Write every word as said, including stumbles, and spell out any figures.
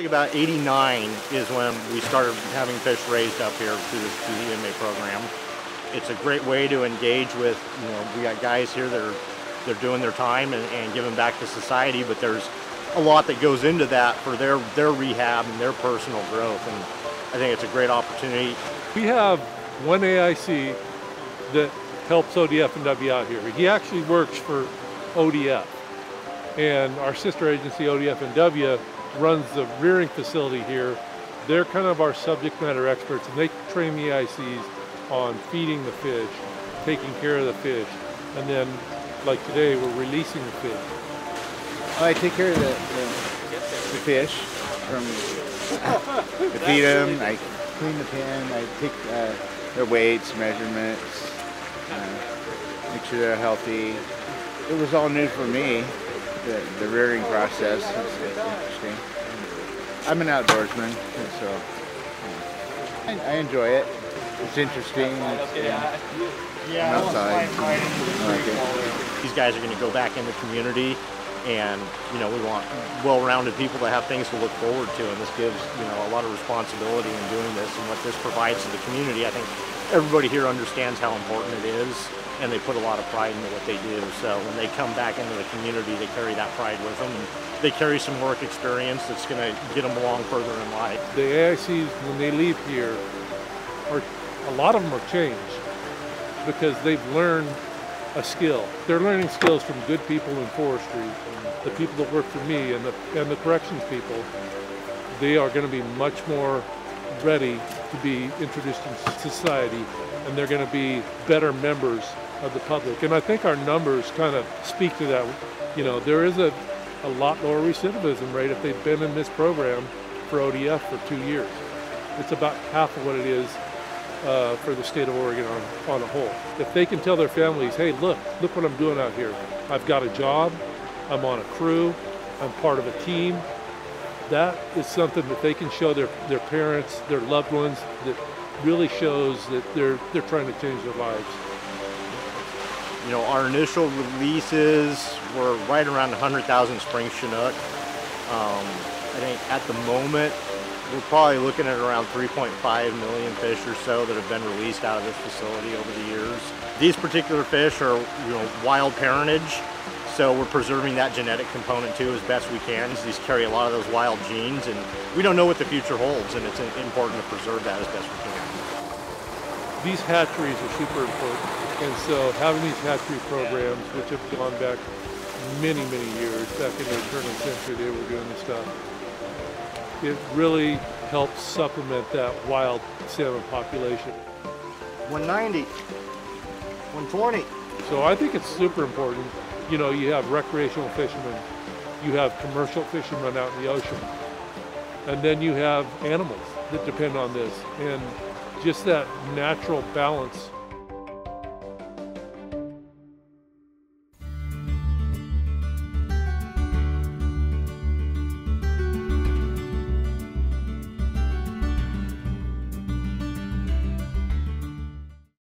actually about eighty-nine is when we started having fish raised up here through, through the E M A program. It's a great way to engage with, you know, we got guys here that are they're doing their time and, and giving back to society, but there's a lot that goes into that for their, their rehab and their personal growth, and I think it's a great opportunity. We have one A I C that helps O D F and W out here. He actually works for O D F, and our sister agency O D F and W runs the rearing facility here. They're kind of our subject matter experts, and they train the A I Cs on feeding the fish, taking care of the fish, and then like today we're releasing the fish. I take care of the, the, the fish, from I feed them, I clean the pen, I take uh, their weights, measurements, uh, make sure they're healthy. It was all new for me, the, the rearing process. It's, it's interesting. I'm an outdoorsman, so I, I enjoy it. It's interesting. It's, yeah. Yeah, I'm outside. Okay. These guys are going to go back in the community, and you know, we want well-rounded people that have things to look forward to, and this gives, you know, a lot of responsibility in doing this, and what this provides to the community. I think everybody here understands how important it is, and they put a lot of pride into what they do. So when they come back into the community, they carry that pride with them, and they carry some work experience that's going to get them along further in life. The A I Cs, when they leave here, are a lot of them are changed because they've learned a skill. They're learning skills from good people in forestry, the people that work for me, and the, and the corrections people. They are going to be much more ready to be introduced into society, and they're going to be better members of the public. And I think our numbers kind of speak to that. You know, there is a, a lot lower recidivism rate if they've been in this program for O D F for two years. It's about half of what it is Uh, for the state of Oregon on, on a whole. If they can tell their families, hey, look, look what I'm doing out here. I've got a job, I'm on a crew, I'm part of a team. That is something that they can show their, their parents, their loved ones, that really shows that they're, they're trying to change their lives. You know, our initial releases were right around one hundred thousand Spring Chinook. Um, I think at the moment, we're probably looking at around three point five million fish or so that have been released out of this facility over the years. These particular fish are, you know, wild parentage, so we're preserving that genetic component too as best we can. These carry a lot of those wild genes, and we don't know what the future holds, and it's important to preserve that as best we can. These hatcheries are super important, and so having these hatchery programs, which have gone back many, many years, back in the turn of the century, they were doing this stuff. It really helps supplement that wild salmon population. one ninety, one twenty. So I think it's super important. You know, you have recreational fishermen, you have commercial fishermen out in the ocean, and then you have animals that depend on this, and just that natural balance.